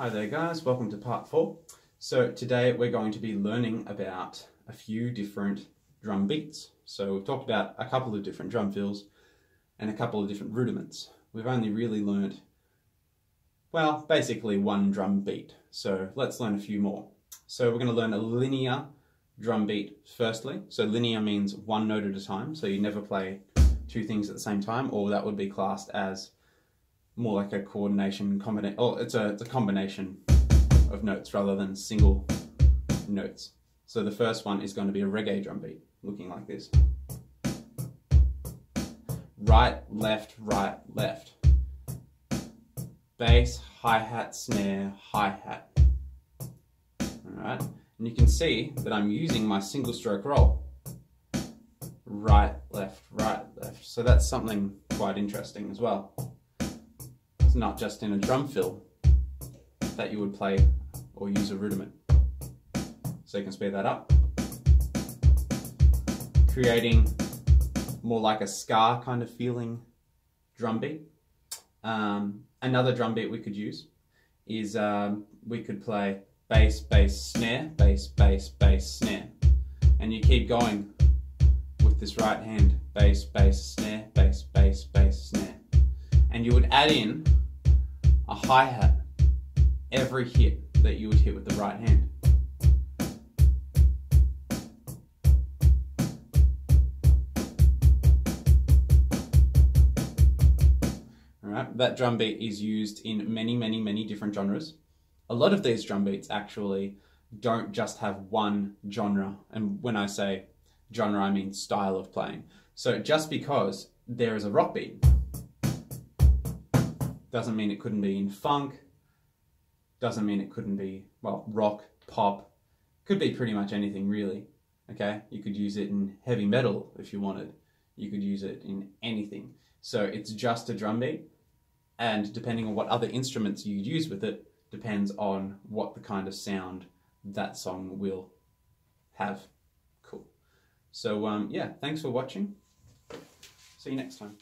Hi there guys, welcome to part 4. So today we're going to be learning about a few different drum beats. So we've talked about a couple of different drum fills and a couple of different rudiments. We've only really learned, well, basically one drum beat. So let's learn a few more. So we're going to learn a linear drum beat firstly. So linear means one note at a time. So you never play two things at the same time, or that would be classed as more like a coordination combination. Oh, it's a combination of notes rather than single notes. So the first one is going to be a reggae drum beat, looking like this. Right, left, right, left. Bass, hi-hat, snare, hi-hat. Alright, and you can see that I'm using my single stroke roll. Right, left, right, left. So that's something quite interesting as well. It's not just in a drum fill that you would play or use a rudiment. So you can speed that up, creating more like a ska kind of feeling drum beat. Another drum beat we could use is we could play bass, bass, snare, bass, bass, bass, snare. And you keep going with this right hand, bass, bass, snare, bass, bass, bass, snare. And you would add in a hi-hat every hit that you would hit with the right hand. All right, that drum beat is used in many different genres. A lot of these drum beats actually don't just have one genre, and when I say genre, I mean style of playing. So just because there is a rock beat doesn't mean it couldn't be in funk, doesn't mean it couldn't be, well, rock, pop, could be pretty much anything really, okay? You could use it in heavy metal if you wanted, you could use it in anything. So it's just a drum beat, and depending on what other instruments you use with it, depends on what the kind of sound that song will have. Cool. So yeah, thanks for watching. See you next time.